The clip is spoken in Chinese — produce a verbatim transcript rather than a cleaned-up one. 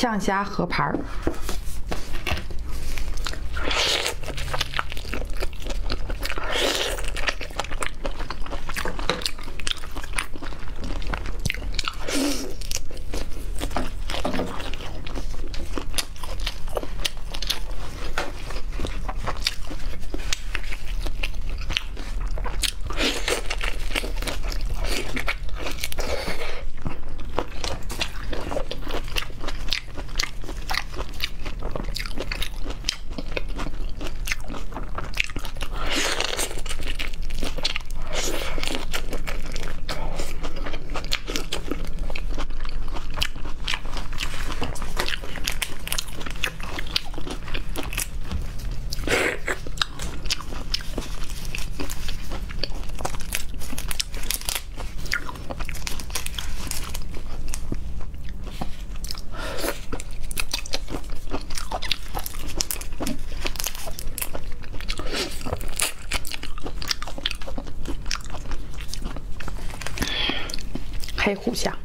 呛虾河盘。 黑虎虾。